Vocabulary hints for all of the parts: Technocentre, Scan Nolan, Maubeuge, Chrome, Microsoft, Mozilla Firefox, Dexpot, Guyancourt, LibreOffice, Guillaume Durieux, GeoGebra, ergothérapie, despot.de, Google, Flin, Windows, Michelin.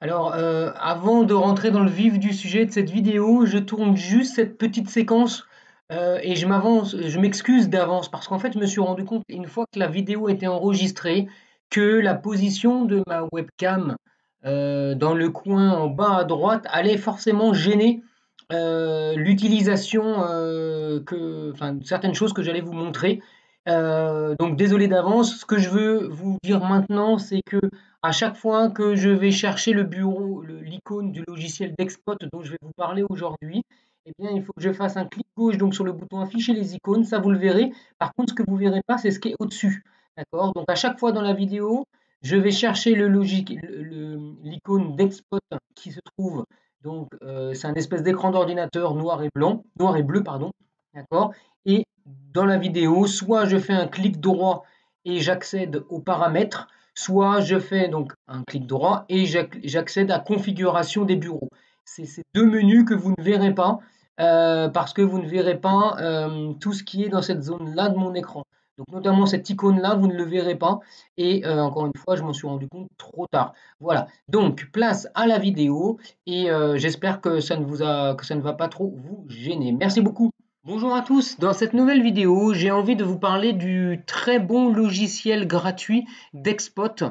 Alors, avant de rentrer dans le vif du sujet de cette vidéo, je tourne juste cette petite séquence et je m'excuse d'avance parce qu'en fait, je me suis rendu compte une fois que la vidéo était enregistrée que la position de ma webcam dans le coin en bas à droite allait forcément gêner l'utilisation, certaines choses que j'allais vous montrer. Donc désolé d'avance, ce que je veux vous dire maintenant, c'est que à chaque fois que je vais chercher le bureau, l'icône du logiciel Dexpot dont je vais vous parler aujourd'hui, eh bien il faut que je fasse un clic gauche donc sur le bouton afficher les icônes, ça vous le verrez. Par contre, ce que vous ne verrez pas, c'est ce qui est au-dessus. D'accord? Donc à chaque fois dans la vidéo, je vais chercher l'icône Dexpot qui se trouve, donc c'est un espèce d'écran d'ordinateur noir et bleu, pardon. D'accord? Et dans la vidéo, soit je fais un clic droit et j'accède aux paramètres, soit je fais donc un clic droit et j'accède à configuration des bureaux. C'est ces deux menus que vous ne verrez pas parce que vous ne verrez pas tout ce qui est dans cette zone-là de mon écran. Donc notamment cette icône-là, vous ne le verrez pas. Et encore une fois, je m'en suis rendu compte trop tard. Voilà, donc place à la vidéo et j'espère que ça ne va pas trop vous gêner. Merci beaucoup. Bonjour à tous, dans cette nouvelle vidéo, j'ai envie de vous parler du très bon logiciel gratuit Dexpot,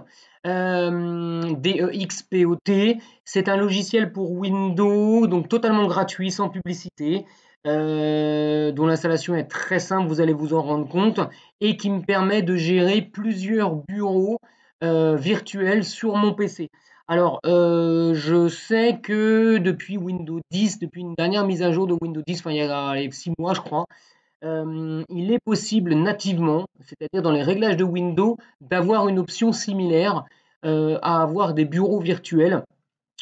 D-E-X-P-O-T. C'est un logiciel pour Windows, donc totalement gratuit, sans publicité, dont l'installation est très simple, vous allez vous en rendre compte, et qui me permet de gérer plusieurs bureaux virtuels sur mon PC. Alors, je sais que depuis Windows 10, depuis une dernière mise à jour de Windows 10, enfin, il y a 6 mois, je crois, il est possible nativement, c'est-à-dire dans les réglages de Windows, d'avoir une option similaire à avoir des bureaux virtuels.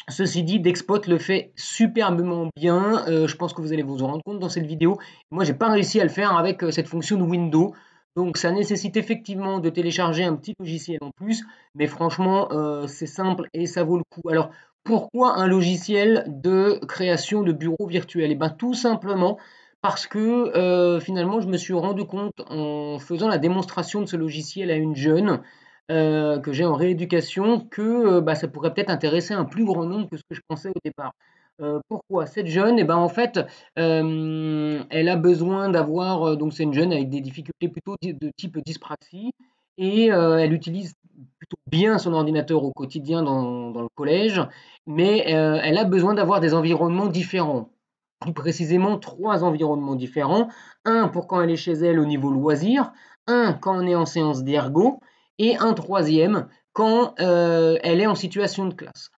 Ceci dit, Dexpot le fait superbement bien. Je pense que vous allez vous en rendre compte dans cette vidéo. Moi, j'ai pas réussi à le faire avec cette fonction de Windows. Donc ça nécessite effectivement de télécharger un petit logiciel en plus, mais franchement c'est simple et ça vaut le coup. Alors pourquoi un logiciel de création de bureaux virtuels? Eh bien tout simplement parce que finalement je me suis rendu compte en faisant la démonstration de ce logiciel à une jeune que j'ai en rééducation que ça pourrait peut-être intéresser un plus grand nombre que ce que je pensais au départ. Pourquoi cette jeune? Eh ben, en fait, elle a besoin d'avoir, donc c'est une jeune avec des difficultés plutôt de type dyspraxie, et elle utilise plutôt bien son ordinateur au quotidien dans le collège, mais elle a besoin d'avoir des environnements différents, plus précisément 3 environnements différents, un pour quand elle est chez elle au niveau loisir, un quand on est en séance d'ergo, et un troisième quand elle est en situation de classe.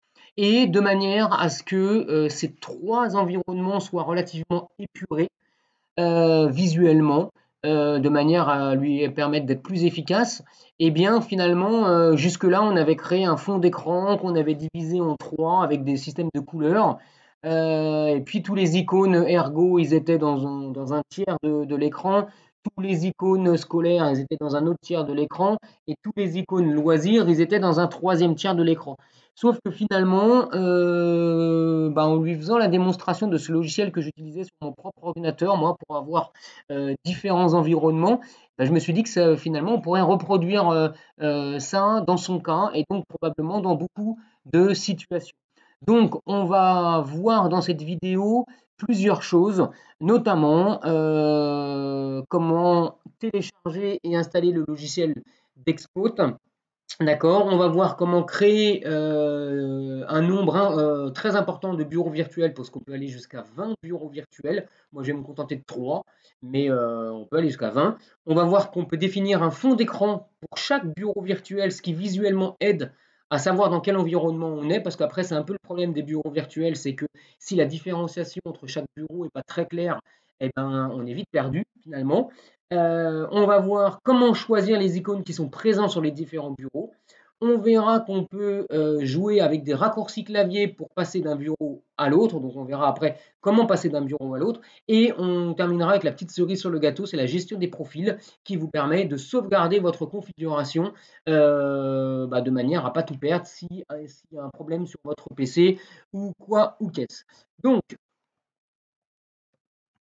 Et de manière à ce que ces 3 environnements soient relativement épurés visuellement, de manière à lui permettre d'être plus efficace, et bien finalement, jusque-là, on avait créé un fond d'écran qu'on avait divisé en 3 avec des systèmes de couleurs, et puis tous les icônes ergo, ils étaient dans un tiers de l'écran, tous les icônes scolaires, ils étaient dans un autre tiers de l'écran, et tous les icônes loisirs, ils étaient dans un 3e tiers de l'écran. Sauf que finalement, en lui faisant la démonstration de ce logiciel que j'utilisais sur mon propre ordinateur, moi, pour avoir différents environnements, je me suis dit que ça, finalement, on pourrait reproduire ça dans son cas, et donc probablement dans beaucoup de situations. Donc, on va voir dans cette vidéo plusieurs choses, notamment comment télécharger et installer le logiciel Dexpot. D'accord, on va voir comment créer un nombre très important de bureaux virtuels parce qu'on peut aller jusqu'à 20 bureaux virtuels. Moi, je vais me contenter de 3, mais on peut aller jusqu'à 20. On va voir qu'on peut définir un fond d'écran pour chaque bureau virtuel, ce qui visuellement aide à savoir dans quel environnement on est, parce qu'après, c'est un peu le problème des bureaux virtuels, c'est que si la différenciation entre chaque bureau n'est pas très claire, eh ben, on est vite perdu finalement. On va voir comment choisir les icônes qui sont présents sur les différents bureaux. On verra qu'on peut jouer avec des raccourcis clavier pour passer d'un bureau à l'autre. Donc on verra après comment passer d'un bureau à l'autre. Et on terminera avec la petite cerise sur le gâteau, c'est la gestion des profils qui vous permet de sauvegarder votre configuration de manière à ne pas tout perdre s'il y a un problème sur votre PC ou quoi ou qu'est-ce. Donc,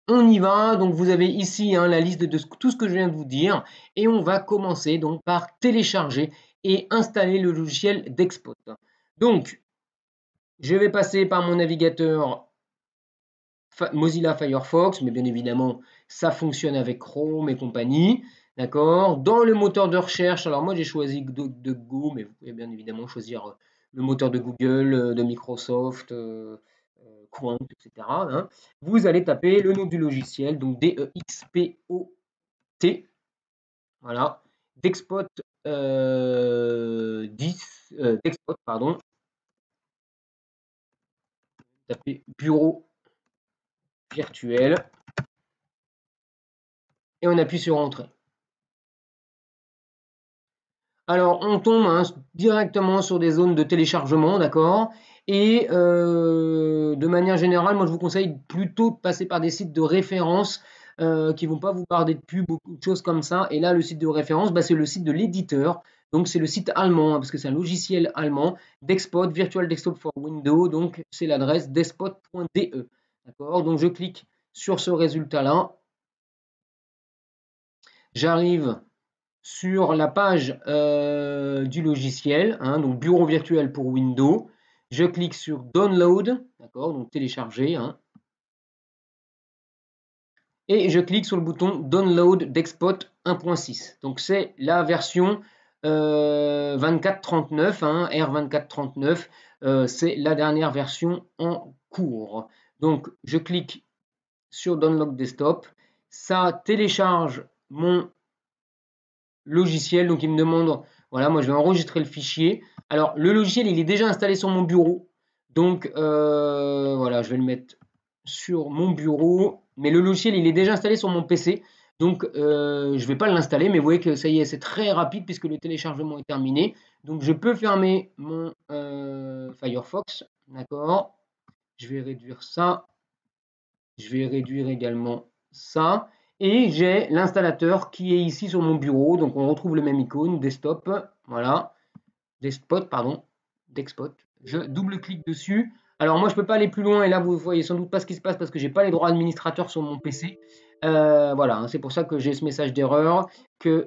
on y va, donc vous avez ici la liste de tout ce que je viens de vous dire et on va commencer donc par télécharger et installer le logiciel Dexpot. Donc, Je vais passer par mon navigateur Mozilla Firefox, mais bien évidemment, ça fonctionne avec Chrome et compagnie. D'accord? Dans le moteur de recherche, alors moi j'ai choisi de Go, mais vous pouvez bien évidemment choisir le moteur de Google, de Microsoft, Chrome, etc. Hein. Vous allez taper le nom du logiciel, donc DEXPOT. Voilà. Dexpot, Dexpot, pardon. Tapez bureau virtuel. Et on appuie sur Entrée. Alors, on tombe hein, directement sur des zones de téléchargement, d'accord? Et de manière générale, moi, je vous conseille plutôt de passer par des sites de référence qui ne vont pas vous barder de pubs, beaucoup de choses comme ça. Et là, le site de référence, bah, c'est le site de l'éditeur. Donc, c'est le site allemand, hein, parce que c'est un logiciel allemand. Dexpot, Virtual Desktop for Windows. Donc, c'est l'adresse despot.de. D'accord? Donc, je clique sur ce résultat-là. J'arrive sur la page du logiciel, hein, donc bureau virtuel pour Windows. Je clique sur Download, d'accord, donc télécharger. Hein, et je clique sur le bouton Download Dexpot 1.6. Donc c'est la version 2439, hein, R2439, c'est la dernière version en cours. Donc je clique sur Download Desktop, ça télécharge mon logiciel, donc il me demande, voilà, moi je vais enregistrer le fichier. Alors le logiciel il est déjà installé sur mon bureau, donc voilà, je vais le mettre sur mon bureau, mais le logiciel il est déjà installé sur mon PC, donc je ne vais pas l'installer, mais vous voyez que ça y est, c'est très rapide puisque le téléchargement est terminé, donc je peux fermer mon Firefox, d'accord, je vais réduire ça, je vais réduire également ça. Et j'ai l'installateur qui est ici sur mon bureau. Donc, on retrouve le même icône, desktop. Voilà. Despot, pardon. Dexpot. Je double-clique dessus. Alors, moi, je ne peux pas aller plus loin. Et là, vous ne voyez sans doute pas ce qui se passe parce que je n'ai pas les droits administrateurs sur mon PC. Voilà. Hein, c'est pour ça que j'ai ce message d'erreur, que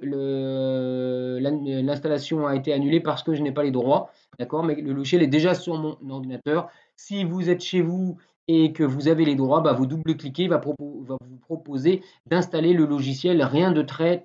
l'installation a été annulée parce que je n'ai pas les droits. D'accord? Mais le logiciel est déjà sur mon ordinateur. Si vous êtes chez vous et que vous avez les droits, bah vous double-cliquez, va vous proposer d'installer le logiciel, rien de très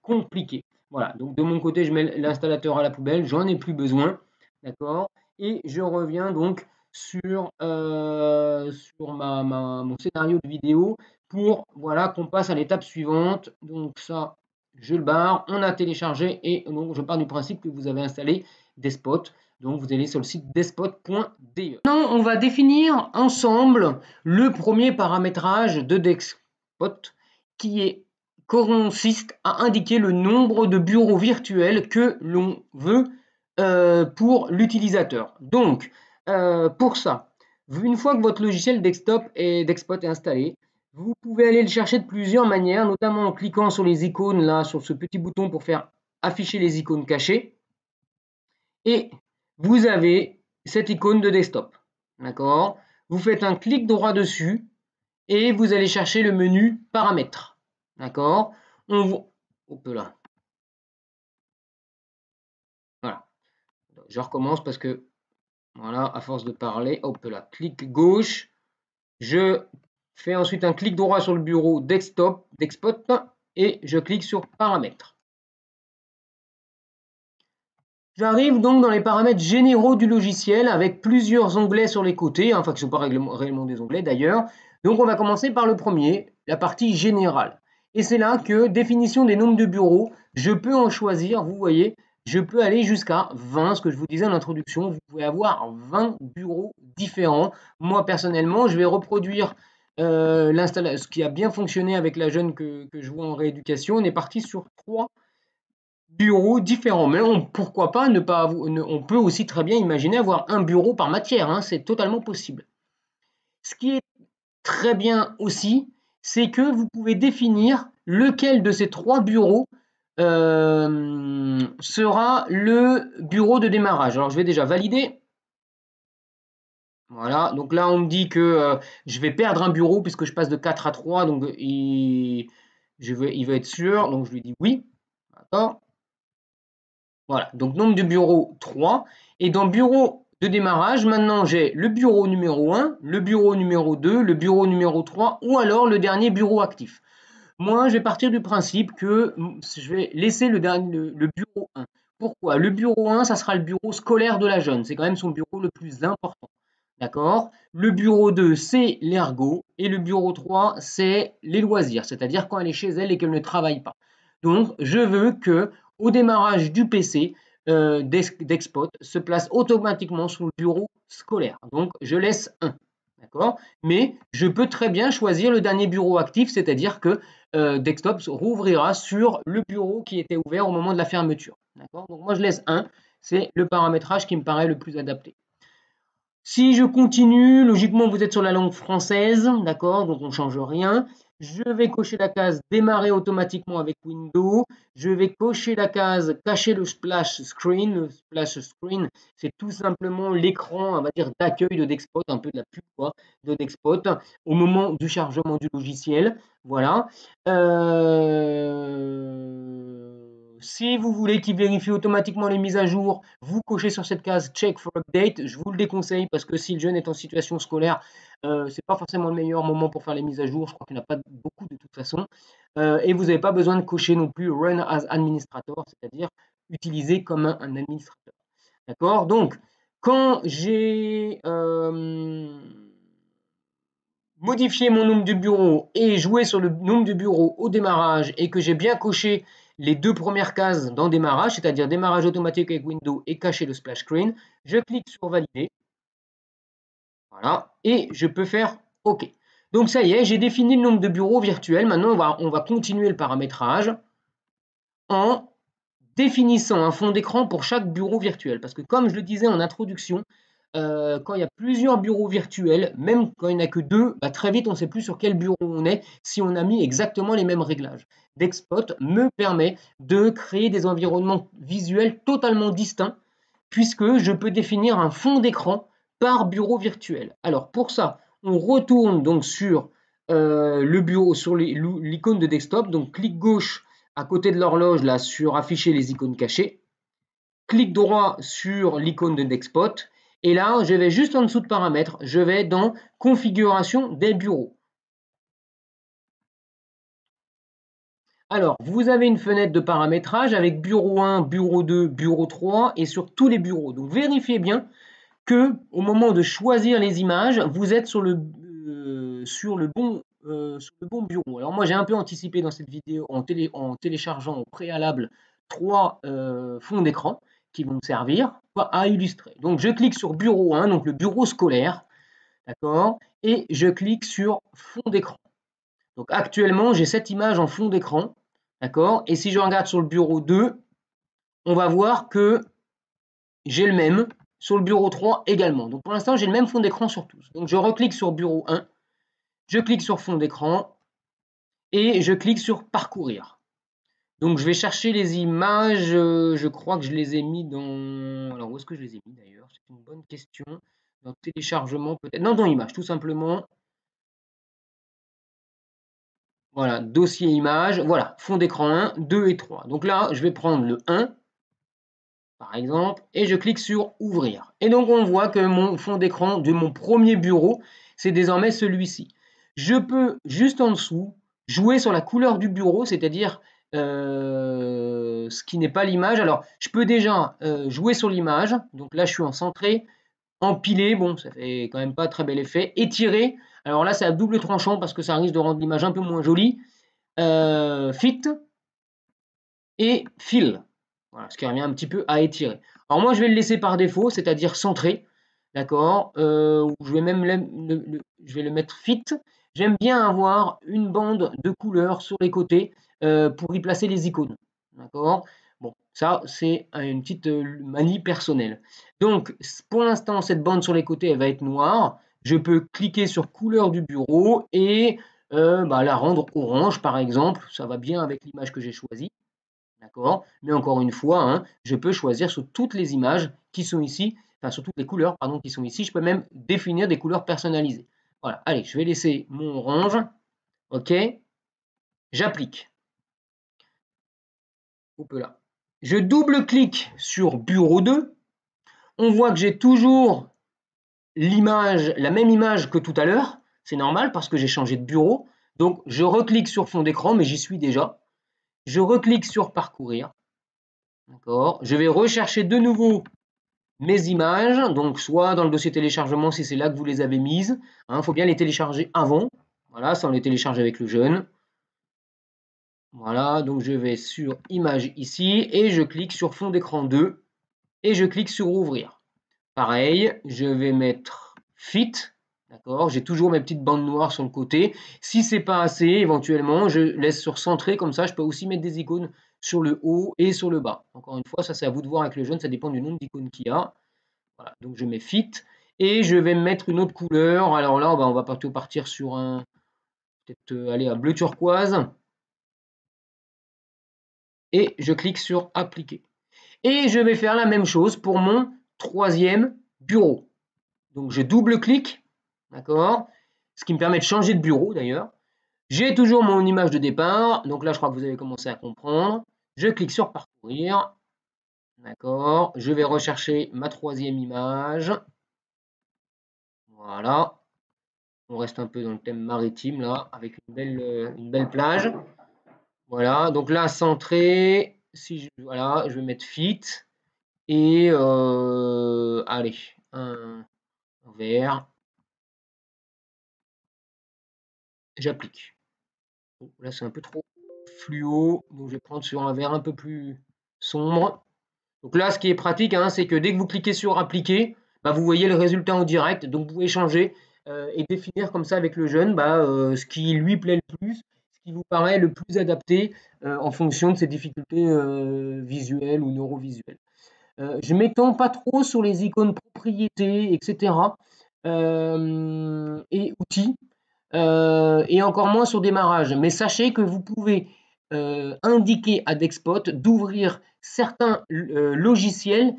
compliqué. Voilà, donc de mon côté, je mets l'installateur à la poubelle, j'en ai plus besoin, d'accord? Et je reviens donc sur mon scénario de vidéo pour, voilà, qu'on passe à l'étape suivante. Donc ça, je le barre, on a téléchargé, et donc je pars du principe que vous avez installé Despot. Donc, vous allez sur le site despot.de. Maintenant, on va définir ensemble le premier paramétrage de Dexpot qui consiste à indiquer le nombre de bureaux virtuels que l'on veut pour l'utilisateur. Donc, pour ça, une fois que votre logiciel desktop et Dexpot est installé, vous pouvez aller le chercher de plusieurs manières, notamment en cliquant sur les icônes, là, sur ce petit bouton pour faire afficher les icônes cachées. Et vous avez cette icône de desktop, d'accord? Vous faites un clic droit dessus et vous allez chercher le menu paramètres, d'accord? Voilà. Je recommence parce que, voilà, à force de parler, clic gauche. Je fais ensuite un clic droit sur le bureau desktop, Dexpot, et je clique sur paramètres. J'arrive donc dans les paramètres généraux du logiciel avec plusieurs onglets sur les côtés, hein, enfin qui ne sont pas réellement des onglets d'ailleurs. Donc on va commencer par le premier, la partie générale. Et c'est là que définition des nombres de bureaux, je peux en choisir, vous voyez, je peux aller jusqu'à 20, ce que je vous disais en introduction, vous pouvez avoir 20 bureaux différents. Moi personnellement, je vais reproduire l'installation, ce qui a bien fonctionné avec la jeune que je vois en rééducation, on est parti sur 3 bureaux différents, mais pourquoi pas ne pas avoir, on peut aussi très bien imaginer avoir un bureau par matière, hein, c'est totalement possible. Ce qui est très bien aussi, c'est que vous pouvez définir lequel de ces 3 bureaux sera le bureau de démarrage. Alors je vais déjà valider. Voilà, donc là on me dit que je vais perdre un bureau puisque je passe de 4 à 3, donc il veut être sûr, donc je lui dis oui. D'accord. Voilà, donc nombre de bureaux 3. Et dans bureau de démarrage. Maintenant, j'ai le bureau numéro 1, le bureau numéro 2, le bureau numéro 3 ou alors le dernier bureau actif. Moi, je vais partir du principe que je vais laisser le bureau 1. Pourquoi? Le bureau 1, ça sera le bureau scolaire de la jeune. C'est quand même son bureau le plus important. D'accord? Le bureau 2, c'est l'ergot. Et le bureau 3, c'est les loisirs. C'est-à-dire quand elle est chez elle et qu'elle ne travaille pas. Donc, je veux que, au démarrage du PC, Dexpot se place automatiquement sous le bureau scolaire. Donc, je laisse 1. D'accord? Mais je peux très bien choisir le dernier bureau actif, c'est-à-dire que Dexpot rouvrira sur le bureau qui était ouvert au moment de la fermeture. D'accord? Donc, moi, je laisse 1. C'est le paramétrage qui me paraît le plus adapté. Si je continue, logiquement, vous êtes sur la langue française, d'accord? Donc, on ne change rien. Je vais cocher la case « Démarrer automatiquement avec Windows ». Je vais cocher la case « Cacher le splash screen ». Le splash screen, c'est tout simplement l'écran, on va dire, d'accueil de Dexpot, un peu de la pub, quoi, de Dexpot, au moment du chargement du logiciel. Voilà. Si vous voulez qu'il vérifie automatiquement les mises à jour, vous cochez sur cette case « Check for update ». Je vous le déconseille parce que si le jeune est en situation scolaire, ce n'est pas forcément le meilleur moment pour faire les mises à jour. Je crois qu'il n'y en a pas beaucoup de toute façon. Et vous n'avez pas besoin de cocher non plus « Run as administrator », c'est-à-dire utiliser comme un administrateur. D'accord? Donc, quand j'ai modifié mon nombre de bureaux et joué sur le nombre de bureaux au démarrage et que j'ai bien coché les deux premières cases dans démarrage, c'est-à-dire démarrage automatique avec Windows et cacher le splash screen, je clique sur valider. Voilà, et je peux faire OK. Donc ça y est, j'ai défini le nombre de bureaux virtuels. Maintenant, on va continuer le paramétrage en définissant un fond d'écran pour chaque bureau virtuel. Parce que comme je le disais en introduction, quand il y a plusieurs bureaux virtuels, même quand il n'y en a que deux, bah très vite on ne sait plus sur quel bureau on est si on a mis exactement les mêmes réglages. Dexpot me permet de créer des environnements visuels totalement distincts puisque je peux définir un fond d'écran par bureau virtuel. Alors pour ça, on retourne donc sur le bureau, sur l'icône de desktop, donc clic gauche à côté de l'horloge là sur afficher les icônes cachées, clic droit sur l'icône de Dexpot. Et là, je vais juste en dessous de paramètres, je vais dans configuration des bureaux. Alors, vous avez une fenêtre de paramétrage avec bureau 1, bureau 2, bureau 3 et sur tous les bureaux. Donc, vérifiez bien que au moment de choisir les images, vous êtes sur le bon bureau. Alors, moi, j'ai un peu anticipé dans cette vidéo en téléchargeant au préalable trois fonds d'écran qui vont me servir à illustrer. Donc, je clique sur bureau 1, donc le bureau scolaire, d'accord, et je clique sur fond d'écran. Donc, actuellement, j'ai cette image en fond d'écran, d'accord, et si je regarde sur le bureau 2, on va voir que j'ai le même sur le bureau 3 également. Donc, pour l'instant, j'ai le même fond d'écran sur tous. Donc, je reclique sur bureau 1, je clique sur fond d'écran et je clique sur parcourir. Donc, je vais chercher les images, je crois que je les ai mis dans... Alors, où est-ce que je les ai mis d'ailleurs? C'est une bonne question. Dans téléchargement, peut-être... Non, dans images, tout simplement. Voilà, dossier images. Voilà, fond d'écran 1, 2 et 3. Donc là, je vais prendre le 1, par exemple, et je clique sur ouvrir. Et donc, on voit que mon fond d'écran de mon premier bureau, c'est désormais celui-ci. Je peux, juste en dessous, jouer sur la couleur du bureau, c'est-à-dire... ce qui n'est pas l'image. Alors, je peux déjà jouer sur l'image. Donc là, je suis en centré, empilé. Bon, ça fait quand même pas très bel effet. Étiré. Alors là, c'est à double tranchant parce que ça risque de rendre l'image un peu moins jolie. Fit et fil. Voilà, ce qui revient un petit peu à étirer. Alors moi, je vais le laisser par défaut, c'est-à-dire centré. D'accord, je vais même je vais le mettre fit. J'aime bien avoir une bande de couleurs sur les côtés pour y placer les icônes. D'accord? Bon, ça, c'est une petite manie personnelle. Donc, pour l'instant, cette bande sur les côtés, elle va être noire. Je peux cliquer sur couleur du bureau et la rendre orange, par exemple. Ça va bien avec l'image que j'ai choisie. D'accord? Mais encore une fois, hein, je peux choisir sur toutes les images qui sont ici, enfin, sur toutes les couleurs, pardon, qui sont ici. Je peux même définir des couleurs personnalisées. Voilà, allez, je vais laisser mon orange. OK. J'applique. Hop là. Je double-clique sur bureau 2. On voit que j'ai toujours l'image, la même image que tout à l'heure. C'est normal parce que j'ai changé de bureau. Donc, je reclique sur fond d'écran, mais j'y suis déjà. Je reclique sur parcourir. D'accord. Je vais rechercher de nouveau mes images. Donc, soit dans le dossier téléchargement, si c'est là que vous les avez mises. Hein, faut bien les télécharger avant. Voilà, ça on les télécharge avec le jeune. Voilà, donc je vais sur Images ici et je clique sur Fond d'écran 2 et je clique sur Ouvrir. Pareil, je vais mettre Fit. D'accord, j'ai toujours mes petites bandes noires sur le côté. Si c'est pas assez, éventuellement, je laisse sur Centrer, comme ça je peux aussi mettre des icônes sur le haut et sur le bas. Encore une fois, ça c'est à vous de voir avec le jaune, ça dépend du nombre d'icônes qu'il y a. Voilà, donc je mets Fit et je vais mettre une autre couleur. Alors là, on va plutôt partir sur un, peut-être aller à bleu turquoise. Et je clique sur Appliquer. Et je vais faire la même chose pour mon troisième bureau. Donc je double-clique, d'accord, ce qui me permet de changer de bureau d'ailleurs. J'ai toujours mon image de départ, donc là je crois que vous avez commencé à comprendre. Je clique sur Parcourir, d'accord, je vais rechercher ma troisième image. Voilà, on reste un peu dans le thème maritime là, avec une belle plage. Voilà, donc là, centré, si je, voilà, je vais mettre Fit, et allez, un vert, j'applique. Bon, là, c'est un peu trop fluo, donc je vais prendre sur un vert un peu plus sombre. Donc là, ce qui est pratique, hein, c'est que dès que vous cliquez sur Appliquer, vous voyez le résultat en direct, donc vous pouvez changer et définir comme ça avec le jeune ce qui lui plaît le plus. Qui vous paraît le plus adapté en fonction de ses difficultés visuelles ou neurovisuelles. Je ne m'étends pas trop sur les icônes propriétés, etc. Et outils, et encore moins sur démarrage. Mais sachez que vous pouvez indiquer à Dexpot d'ouvrir certains logiciels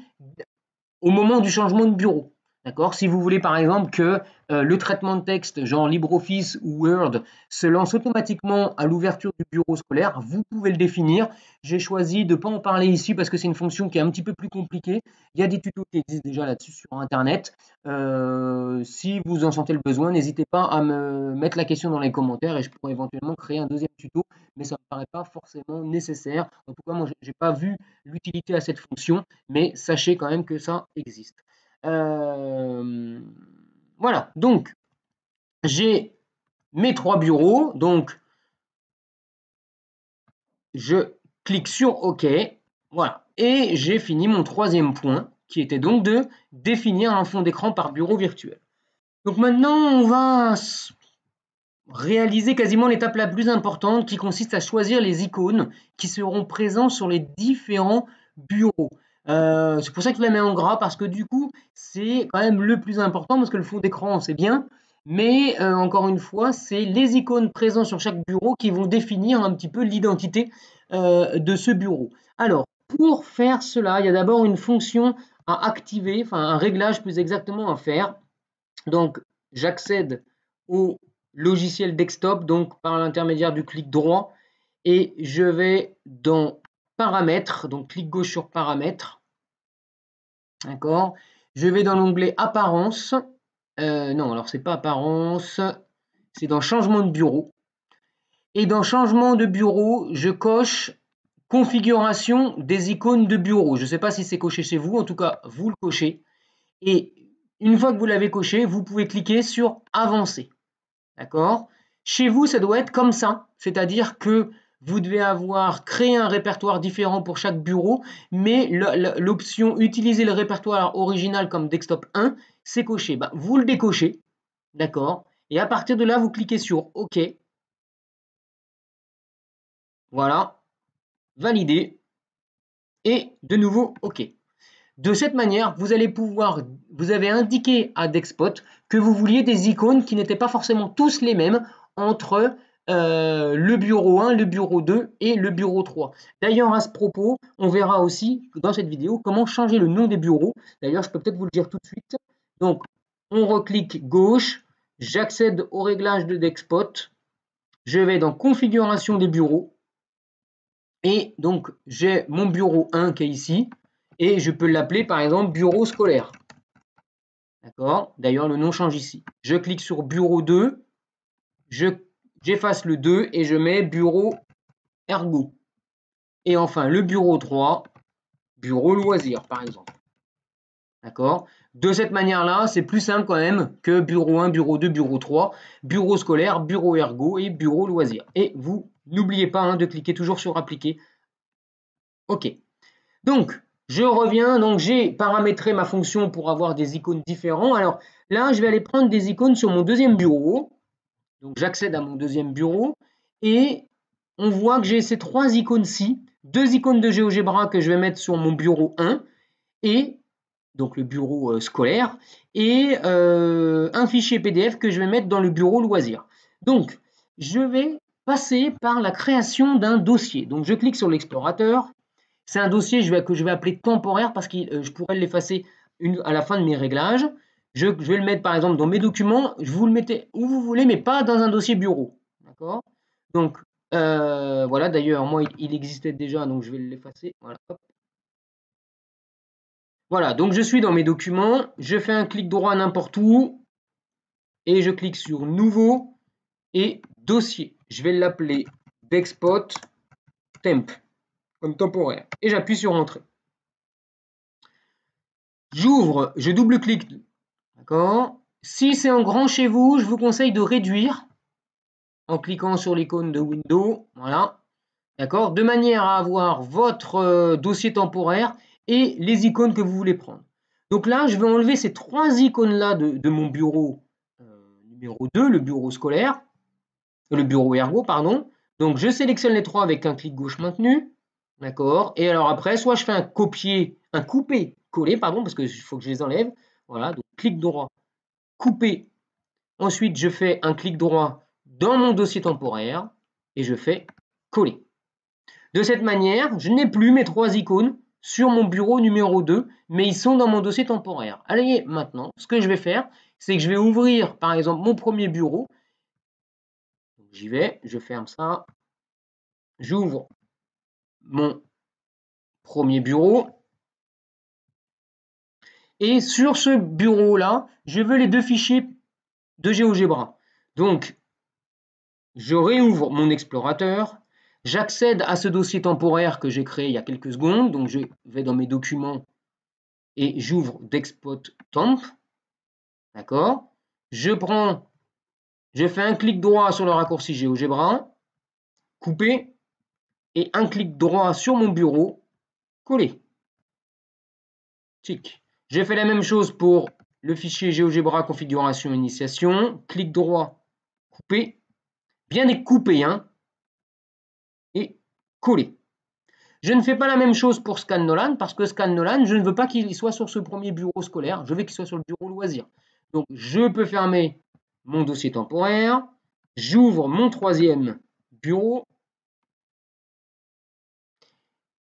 au moment du changement de bureau. D'accord, si vous voulez par exemple que le traitement de texte, genre LibreOffice ou Word, se lance automatiquement à l'ouverture du bureau scolaire, vous pouvez le définir. J'ai choisi de ne pas en parler ici parce que c'est une fonction qui est un petit peu plus compliquée. Il y a des tutos qui existent déjà là-dessus sur Internet. Si vous en sentez le besoin, n'hésitez pas à me mettre la question dans les commentaires et je pourrais éventuellement créer un deuxième tuto, mais ça ne me paraît pas forcément nécessaire. En tout cas, moi, je n'ai pas vu l'utilité à cette fonction, mais sachez quand même que ça existe. Voilà, donc j'ai mes trois bureaux, donc je clique sur OK, voilà, et j'ai fini mon troisième point qui était donc de définir un fond d'écran par bureau virtuel. Donc maintenant on va réaliser quasiment l'étape la plus importante qui consiste à choisir les icônes qui seront présents sur les différents bureaux. C'est pour ça que je la mets en gras parce que du coup c'est quand même le plus important, parce que le fond d'écran c'est bien, mais encore une fois c'est les icônes présentes sur chaque bureau qui vont définir un petit peu l'identité de ce bureau. Alors pour faire cela, il y a d'abord une fonction à activer, enfin un réglage plus exactement à faire. Donc j'accède au logiciel desktop donc par l'intermédiaire du clic droit et je vais dans Paramètres, donc clic gauche sur Paramètres, d'accord. Je vais dans l'onglet Apparence, non alors c'est pas Apparence, c'est dans Changement de bureau. Et dans Changement de bureau, je coche Configuration des icônes de bureau. Je ne sais pas si c'est coché chez vous, en tout cas vous le cochez. Et une fois que vous l'avez coché, vous pouvez cliquer sur Avancer, d'accord. Chez vous, ça doit être comme ça, c'est-à-dire que vous devez avoir créé un répertoire différent pour chaque bureau, mais l'option « Utiliser le répertoire original comme Desktop 1 », c'est coché. Vous le décochez, d'accord. Et à partir de là, vous cliquez sur « OK ». Voilà, valider. Et de nouveau « OK ». De cette manière, vous allez pouvoir, vous avez indiqué à Dexpot que vous vouliez des icônes qui n'étaient pas forcément tous les mêmes entre le bureau 1, le bureau 2 et le bureau 3. D'ailleurs, à ce propos, on verra aussi dans cette vidéo comment changer le nom des bureaux. D'ailleurs, je peux peut-être vous le dire tout de suite. Donc, on reclique gauche, j'accède au réglage de Dexpot, je vais dans Configuration des bureaux, et donc j'ai mon bureau 1 qui est ici, Et je peux l'appeler par exemple bureau scolaire. D'accord? D'ailleurs, le nom change ici. Je clique sur bureau 2, j'efface le 2 et je mets bureau ergo. Et enfin, le bureau 3, bureau loisir par exemple. D'accord? De cette manière-là, c'est plus simple quand même que bureau 1, bureau 2, bureau 3, bureau scolaire, bureau ergo et bureau loisir. Et vous n'oubliez pas de cliquer toujours sur appliquer. OK. Donc, je reviens. Donc, j'ai paramétré ma fonction pour avoir des icônes différentes. Alors là, je vais aller prendre des icônes sur mon deuxième bureau. Donc, j'accède à mon deuxième bureau et on voit que j'ai ces trois icônes-ci. Deux icônes de GeoGebra que je vais mettre sur mon bureau 1 et... donc le bureau scolaire, et un fichier PDF que je vais mettre dans le bureau loisir. Donc, je vais passer par la création d'un dossier. Donc, je clique sur l'explorateur. C'est un dossier que je vais appeler temporaire parce que je pourrais l'effacer à la fin de mes réglages. Je vais le mettre, par exemple, dans mes documents. Je vous le mettez où vous voulez, mais pas dans un dossier bureau. D'accord? Donc, voilà. D'ailleurs, moi, il existait déjà, donc je vais l'effacer. Voilà, hop. Voilà, donc je suis dans mes documents, je fais un clic droit n'importe où, et je clique sur Nouveau et Dossier. Je vais l'appeler Dexpot Temp, comme temporaire, et j'appuie sur Entrée. J'ouvre, je double-clique, d'accord? Si c'est en grand chez vous, je vous conseille de réduire, en cliquant sur l'icône de Windows, voilà, d'accord? De manière à avoir votre dossier temporaire, et les icônes que vous voulez prendre. Donc là, je vais enlever ces trois icônes-là de mon bureau numéro 2, le bureau scolaire, le bureau ergo, pardon. Donc je sélectionne les trois avec un clic gauche maintenu, d'accord. Et alors après, soit je fais un couper-coller, pardon, parce qu'il faut que je les enlève. Voilà, donc clic droit, couper. Ensuite, je fais un clic droit dans mon dossier temporaire et je fais coller. De cette manière, je n'ai plus mes trois icônes sur mon bureau numéro 2, mais ils sont dans mon dossier temporaire. Allez, maintenant, ce que je vais faire, c'est que je vais ouvrir, par exemple, mon premier bureau. J'y vais, je ferme ça. J'ouvre mon premier bureau. Et sur ce bureau-là, je veux les deux fichiers de GeoGebra. Donc, je réouvre mon explorateur. J'accède à ce dossier temporaire que j'ai créé il y a quelques secondes. Donc, je vais dans mes documents et j'ouvre Dexpot Temp. D'accord? Je fais un clic droit sur le raccourci GeoGebra, couper, et un clic droit sur mon bureau, coller. Tic. Je fais la même chose pour le fichier GeoGebra configuration initiation. Clic droit, couper. Bien découpé, hein? Et coller. Je ne fais pas la même chose pour Scan Nolan parce que Scan Nolan, je ne veux pas qu'il soit sur ce premier bureau scolaire, je veux qu'il soit sur le bureau loisir. Donc, je peux fermer mon dossier temporaire, j'ouvre mon troisième bureau.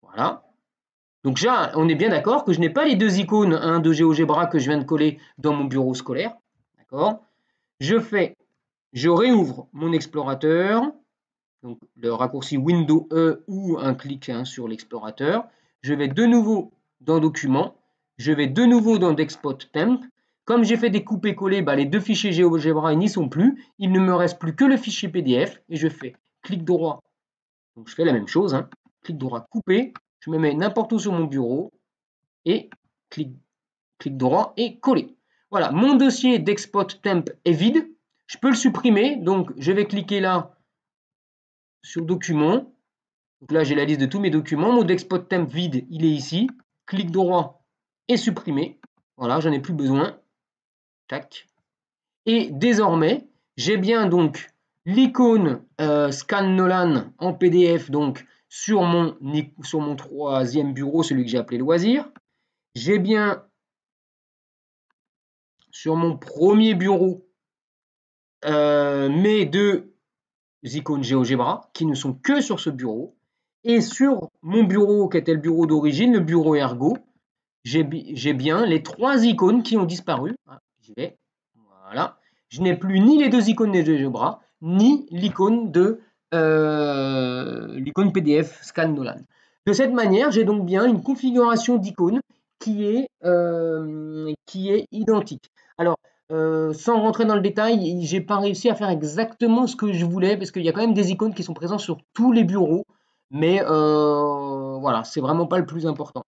Voilà. Donc, on est bien d'accord que je n'ai pas les deux icônes de GeoGebra que je viens de coller dans mon bureau scolaire. D'accord? Je réouvre mon explorateur. Donc, le raccourci Windows E ou un clic sur l'explorateur. Je vais de nouveau dans Documents. Je vais de nouveau dans Dexpot Temp. Comme j'ai fait des coupés-collés, les deux fichiers GeoGebra n'y sont plus. Il ne me reste plus que le fichier PDF. Et je fais clic droit. Donc, je fais la même chose. Clic droit, couper. Je me mets n'importe où sur mon bureau. Et clic droit et coller. Voilà, mon dossier Dexpot Temp est vide. Je peux le supprimer. Donc, je vais cliquer là. Sur Documents, donc là j'ai la liste de tous mes documents, mon Dexpot Temp vide, il est ici, clic droit et supprimer, voilà, j'en ai plus besoin, tac, et désormais, j'ai bien donc l'icône Scan Nolan en PDF, donc sur mon troisième bureau, celui que j'ai appelé Loisirs, j'ai bien sur mon premier bureau, mes deux icônes GeoGebra qui ne sont que sur ce bureau et sur mon bureau qui était le bureau d'origine, le bureau ergo, j'ai bien les trois icônes qui ont disparu. J'y vais, voilà. Je n'ai plus ni les deux icônes de GeoGebra ni l'icône PDF Scan Nolan. De cette manière, j'ai donc bien une configuration d'icônes qui est identique. Alors, sans rentrer dans le détail, j'ai pas réussi à faire exactement ce que je voulais, parce qu'il y a quand même des icônes qui sont présentes sur tous les bureaux, mais voilà, c'est vraiment pas le plus important.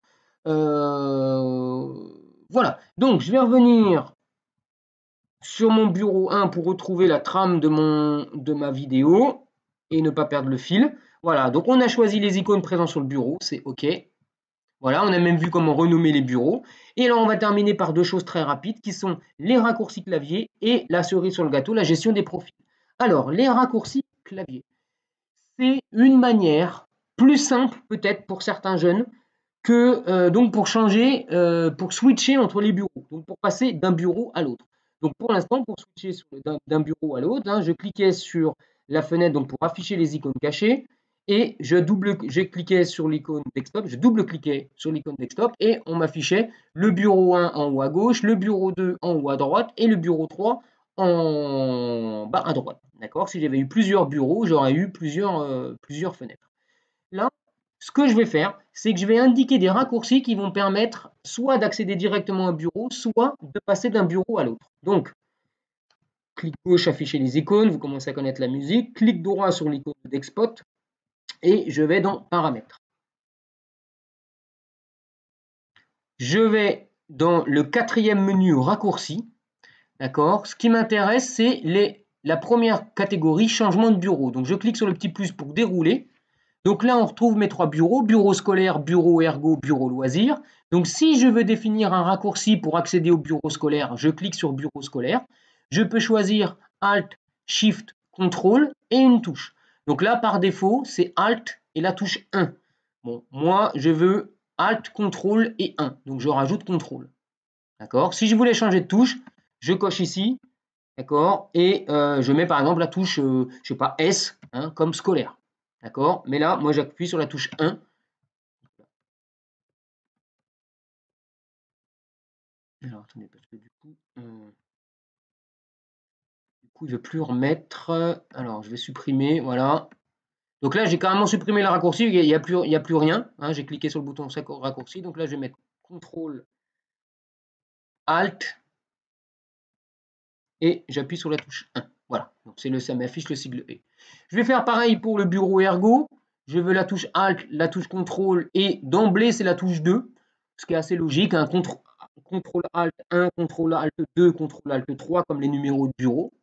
Voilà, donc je vais revenir sur mon bureau 1 pour retrouver la trame de ma vidéo et ne pas perdre le fil. Voilà, donc on a choisi les icônes présentes sur le bureau, c'est OK. Voilà, on a même vu comment renommer les bureaux. Et là, on va terminer par deux choses très rapides qui sont les raccourcis clavier et la cerise sur le gâteau, la gestion des profils. Alors, les raccourcis clavier, c'est une manière plus simple peut-être pour certains jeunes que donc pour changer, pour switcher entre les bureaux, donc pour passer d'un bureau à l'autre. Donc pour l'instant, pour switcher d'un bureau à l'autre, je cliquais sur la fenêtre donc pour afficher les icônes cachées. Et je cliquais sur l'icône desktop, je double-cliquais sur l'icône desktop et on m'affichait le bureau 1 en haut à gauche, le bureau 2 en haut à droite et le bureau 3 en bas à droite. D'accord? Si j'avais eu plusieurs bureaux, j'aurais eu plusieurs fenêtres. Là, ce que je vais faire, c'est que je vais indiquer des raccourcis qui vont permettre soit d'accéder directement à un bureau, soit de passer d'un bureau à l'autre. Donc, clic gauche, afficher les icônes, vous commencez à connaître la musique, clic droit sur l'icône Dexpot. Et je vais dans Paramètres. Je vais dans le quatrième menu Raccourcis. D'accord. Ce qui m'intéresse, c'est la première catégorie Changement de bureau. Donc, je clique sur le petit plus pour dérouler. Donc là, on retrouve mes trois bureaux. Bureau scolaire, bureau ergo, bureau loisir. Donc, si je veux définir un raccourci pour accéder au bureau scolaire, je clique sur bureau scolaire. Je peux choisir Alt, Shift, Control et une touche. Donc là, par défaut, c'est Alt et la touche 1. Bon, moi, je veux Alt, Contrôle et 1. Donc, je rajoute Contrôle. D'accord? Si je voulais changer de touche, je coche ici. D'accord? Et je mets, par exemple, la touche, je ne sais pas, S, hein, comme scolaire. D'accord? Mais là, moi, j'appuie sur la touche 1. Alors, attendez, parce que du coup... je ne vais plus remettre. Alors, je vais supprimer. Voilà. Donc là, j'ai carrément supprimé le raccourci. Il n'y a plus rien. Hein, j'ai cliqué sur le bouton raccourci. Donc là, je vais mettre CTRL, ALT et j'appuie sur la touche 1. Voilà. Donc ça m'affiche le sigle E. Je vais faire pareil pour le bureau ergo. Je veux la touche ALT, la touche CTRL et d'emblée, c'est la touche 2. Ce qui est assez logique. Hein, CTRL ALT 1, CTRL ALT 2, CTRL ALT 3 comme les numéros de bureau.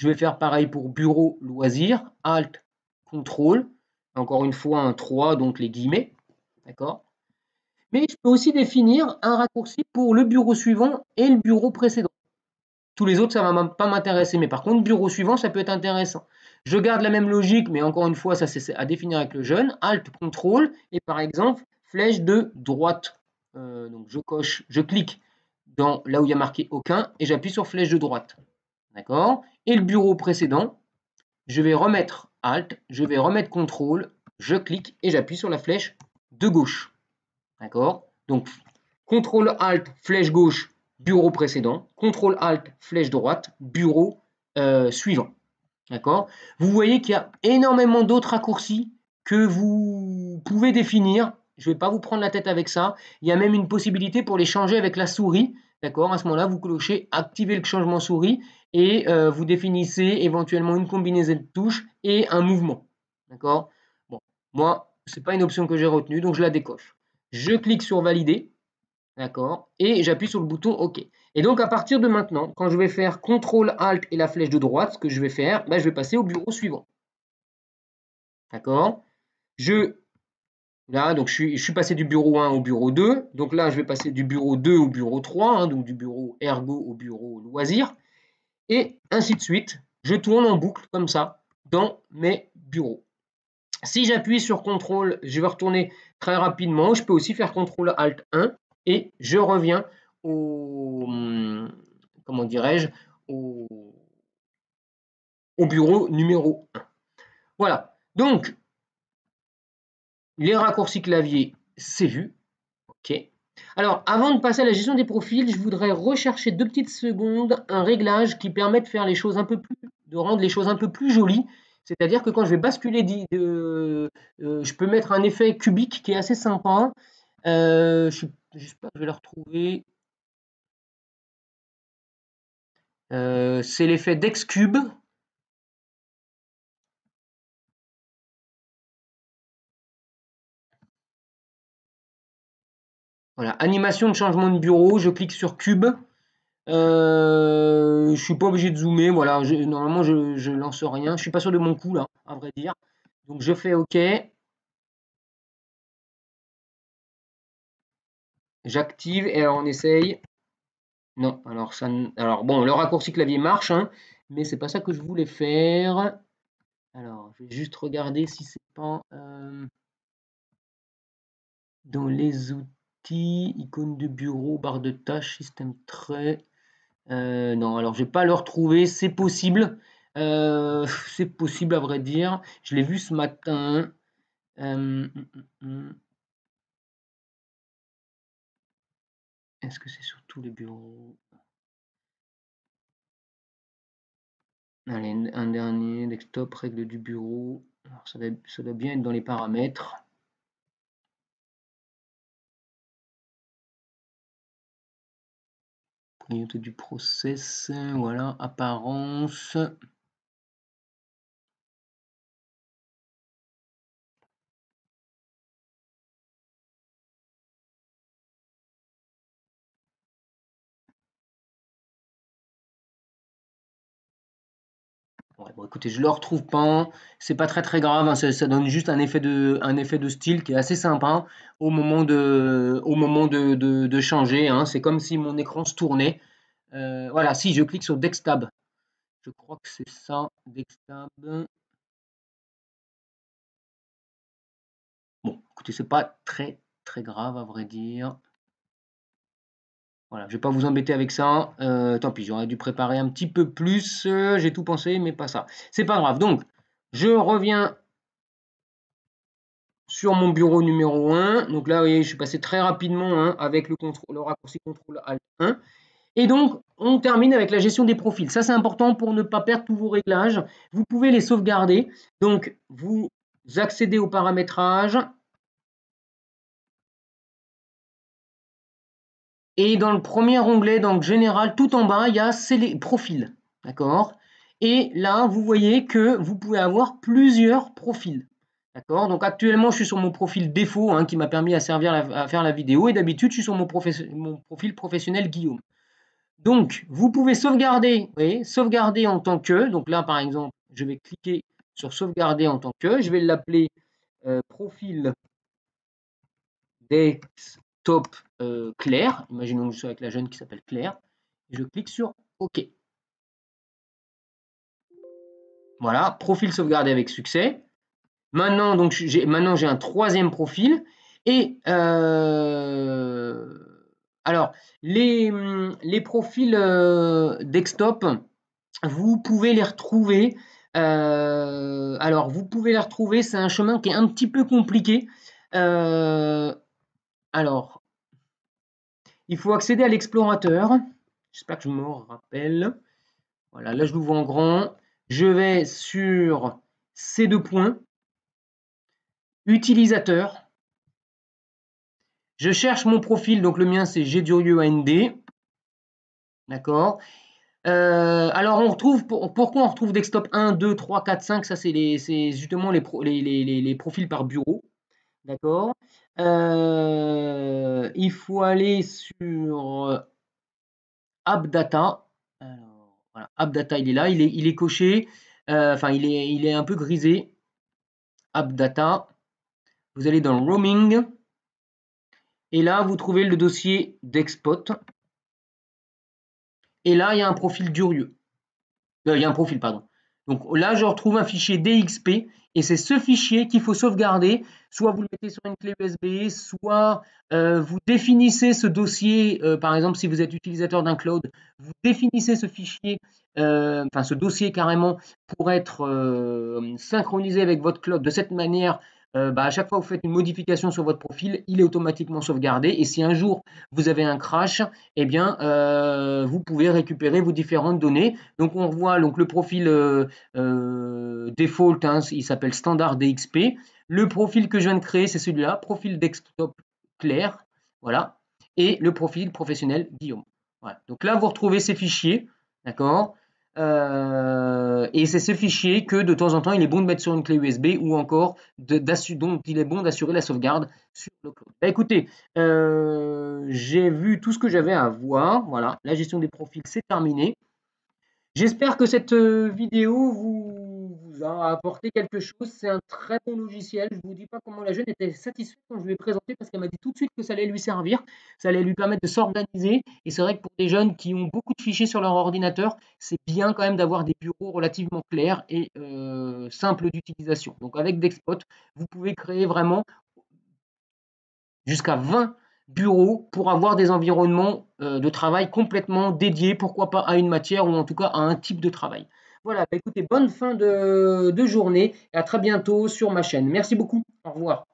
Je vais faire pareil pour bureau loisir, Alt, Contrôle, encore une fois un 3, donc les guillemets, d'accord. Mais je peux aussi définir un raccourci pour le bureau suivant et le bureau précédent. Tous les autres, ça ne va pas m'intéresser, mais par contre, bureau suivant, ça peut être intéressant. Je garde la même logique, mais encore une fois, ça c'est à définir avec le jeune, Alt, Contrôle, et par exemple, flèche de droite. Donc je clique dans là où il y a marqué aucun, et j'appuie sur flèche de droite. D'accord? Et le bureau précédent, je vais remettre Alt, je vais remettre Contrôle, je clique et j'appuie sur la flèche de gauche. D'accord? Donc, Contrôle Alt, flèche gauche, bureau précédent, Contrôle Alt, flèche droite, bureau suivant. D'accord? Vous voyez qu'il y a énormément d'autres raccourcis que vous pouvez définir. Je ne vais pas vous prendre la tête avec ça. Il y a même une possibilité pour les changer avec la souris. D'accord? À ce moment-là, vous clochez, activez le changement souris et vous définissez éventuellement une combinaison de touches et un mouvement. D'accord? Bon, moi, ce n'est pas une option que j'ai retenue, donc je la décoche. Je clique sur Valider. D'accord? Et j'appuie sur le bouton OK. Et donc, à partir de maintenant, quand je vais faire CTRL, ALT et la flèche de droite, ce que je vais faire, je vais passer au bureau suivant. D'accord? Là, donc je suis passé du bureau 1 au bureau 2. Donc là, je vais passer du bureau 2 au bureau 3, hein, donc du bureau ergo au bureau loisir. Et ainsi de suite, je tourne en boucle comme ça dans mes bureaux. Si j'appuie sur CTRL, je vais retourner très rapidement. Je peux aussi faire CTRL ALT 1 et je reviens au bureau numéro 1. Voilà, donc... les raccourcis clavier, c'est vu. OK. Alors, avant de passer à la gestion des profils, je voudrais rechercher 2 petites secondes un réglage qui permet de rendre les choses un peu plus jolies. C'est-à-dire que quand je vais basculer, je peux mettre un effet cubique qui est assez sympa. J'espère que je vais le retrouver. C'est l'effet Dexcube. Voilà, animation de changement de bureau, je clique sur cube. Je ne suis pas obligé de zoomer, voilà, normalement je lance rien. Je ne suis pas sûr de mon coup là, à vrai dire. Donc je fais OK. J'active et alors on essaye. Non, alors ça. Alors bon, le raccourci clavier marche, hein, mais c'est pas ça que je voulais faire. Alors, je vais juste regarder si c'est pas dans les outils, icône de bureau, barre de tâches, système trait. Non, alors je vais pas le retrouver. C'est possible. C'est possible à vrai dire. Je l'ai vu ce matin. Est-ce que c'est sur tous les bureaux? Allez, un dernier, desktop, règles du bureau. Alors, ça doit bien être dans les paramètres. Priorité du process, voilà, apparence. Ouais, bon, écoutez, je le retrouve pas, c'est pas très grave, hein, ça donne juste un effet de style qui est assez sympa au moment de changer, hein, c'est comme si mon écran se tournait. Voilà, si je clique sur Dextab, je crois que c'est ça, Dextab. Bon, écoutez, c'est pas très grave à vrai dire. Voilà, je ne vais pas vous embêter avec ça. Tant pis, j'aurais dû préparer un petit peu plus. J'ai tout pensé, mais pas ça. C'est pas grave. Donc, je reviens sur mon bureau numéro 1. Donc là, vous voyez, je suis passé très rapidement hein, avec le raccourci CTRL ALT 1. Et donc, on termine avec la gestion des profils. Ça, c'est important pour ne pas perdre tous vos réglages. Vous pouvez les sauvegarder. Donc, vous accédez au paramétrage. Et dans le premier onglet, donc général, tout en bas, il y a les profils. D'accord? Et là, vous voyez que vous pouvez avoir plusieurs profils. D'accord? Donc actuellement, je suis sur mon profil défaut hein, qui m'a permis à faire la vidéo. Et d'habitude, je suis sur mon profil professionnel Guillaume. Donc, vous pouvez sauvegarder. Vous voyez, sauvegarder en tant que. Donc là, par exemple, je vais cliquer sur sauvegarder en tant que. Je vais l'appeler profil desktop. Claire, imaginons que je sois avec la jeune qui s'appelle Claire, et je clique sur OK. Voilà, profil sauvegardé avec succès. Maintenant, donc j'ai un troisième profil. Et alors, les profils desktop, vous pouvez les retrouver. Alors, vous pouvez les retrouver, c'est un chemin qui est un petit peu compliqué. Alors, il faut accéder à l'explorateur. J'espère que je me rappelle. Voilà, là je l'ouvre en grand. Je vais sur ces deux points. Utilisateur. Je cherche mon profil. Donc le mien c'est GDurieusAND. D'accord. Alors on retrouve, pourquoi on retrouve Desktop 1, 2, 3, 4, 5. Ça c'est justement les profils par bureau. D'accord. Il faut aller sur AppData. Alors, voilà, AppData, il est là, il est coché. Enfin, il est un peu grisé. AppData. Vous allez dans le Roaming. Et là, vous trouvez le dossier Dexpot. Et là, il y a un profil Durieux. Il y a un profil, pardon. Donc là, je retrouve un fichier DXP et c'est ce fichier qu'il faut sauvegarder. Soit vous le mettez sur une clé USB, soit vous définissez ce dossier. Par exemple, si vous êtes utilisateur d'un cloud, vous définissez ce fichier, enfin ce dossier carrément, pour être synchronisé avec votre cloud. De cette manière, à chaque fois que vous faites une modification sur votre profil, il est automatiquement sauvegardé. Et si un jour vous avez un crash, eh bien, vous pouvez récupérer vos différentes données. Donc, on voit donc, le profil default, hein, il s'appelle standard DXP. Le profil que je viens de créer, c'est celui-là, profil desktop clair. Voilà. Et le profil professionnel Guillaume. Voilà. Donc là, vous retrouvez ces fichiers. D'accord. Et c'est ce fichier que de temps en temps il est bon de mettre sur une clé USB ou encore dont il est bon d'assurer la sauvegarde sur le cloud. Bah, écoutez, j'ai vu tout ce que j'avais à voir. Voilà, la gestion des profils c'est terminé. J'espère que cette vidéo vous a apporté quelque chose. C'est un très bon logiciel. Je ne vous dis pas comment la jeune était satisfaite quand je lui ai présenté parce qu'elle m'a dit tout de suite que ça allait lui servir, ça allait lui permettre de s'organiser. Et c'est vrai que pour des jeunes qui ont beaucoup de fichiers sur leur ordinateur, c'est bien quand même d'avoir des bureaux relativement clairs et simples d'utilisation. Donc avec Dexpot, vous pouvez créer vraiment jusqu'à 20 bureaux pour avoir des environnements de travail complètement dédiés, pourquoi pas à une matière ou en tout cas à un type de travail. Voilà, bah écoutez, bonne fin de journée et à très bientôt sur ma chaîne. Merci beaucoup, au revoir.